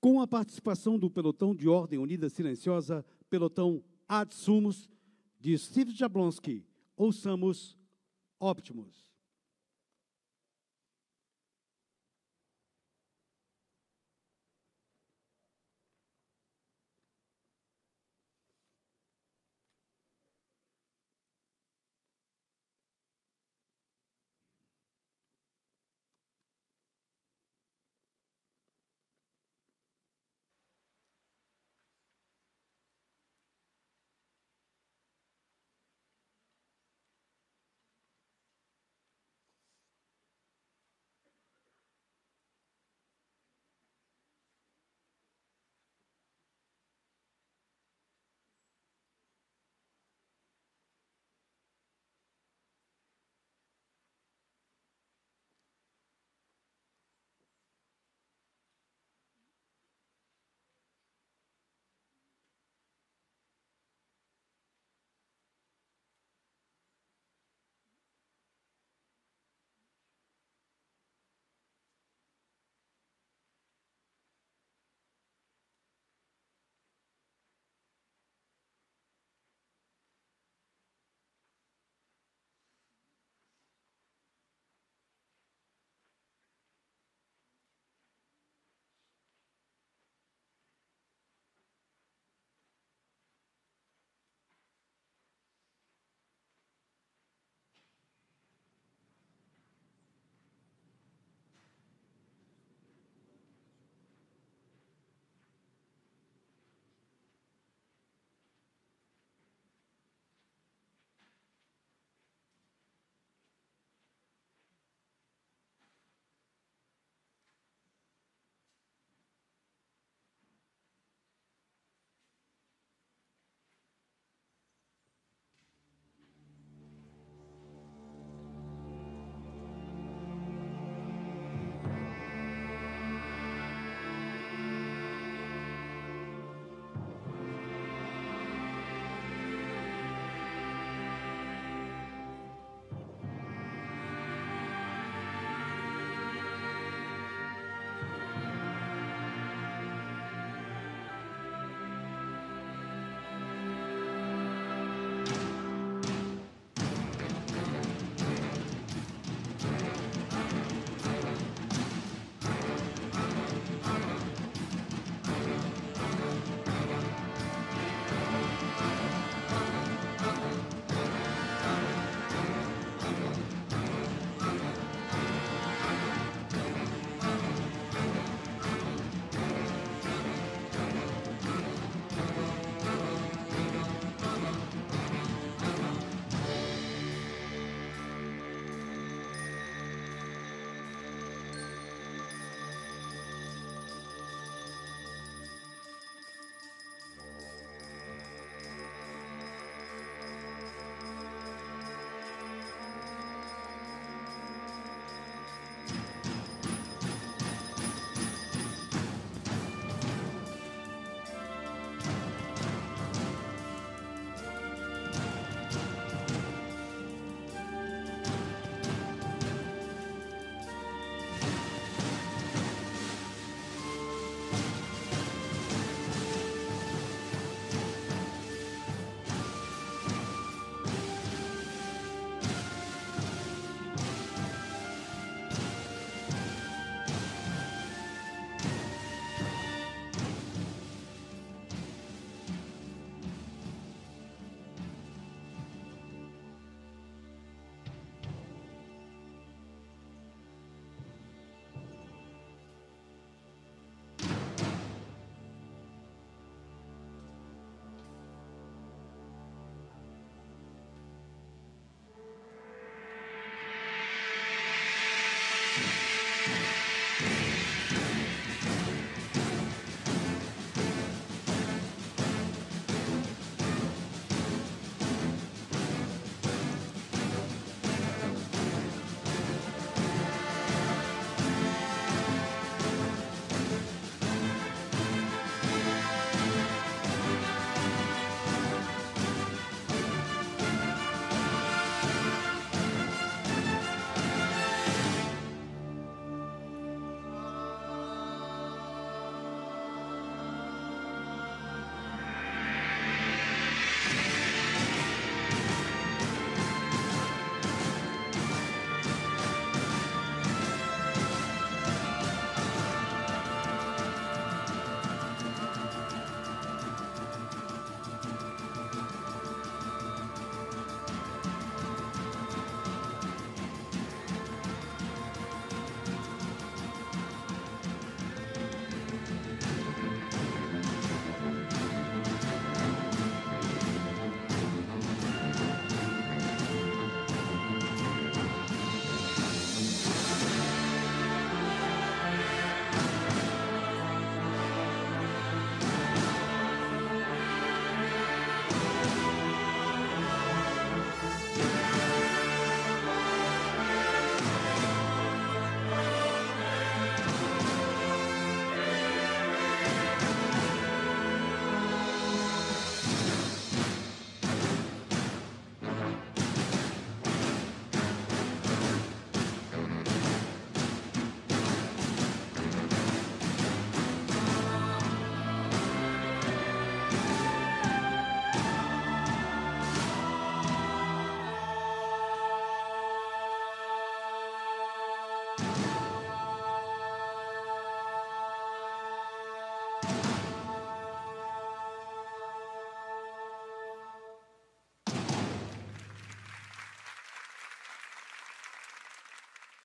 com a participação do Pelotão de Ordem Unida Silenciosa, Pelotão Adsumus, de Steve Jablonsky. Ouçamos Optimus.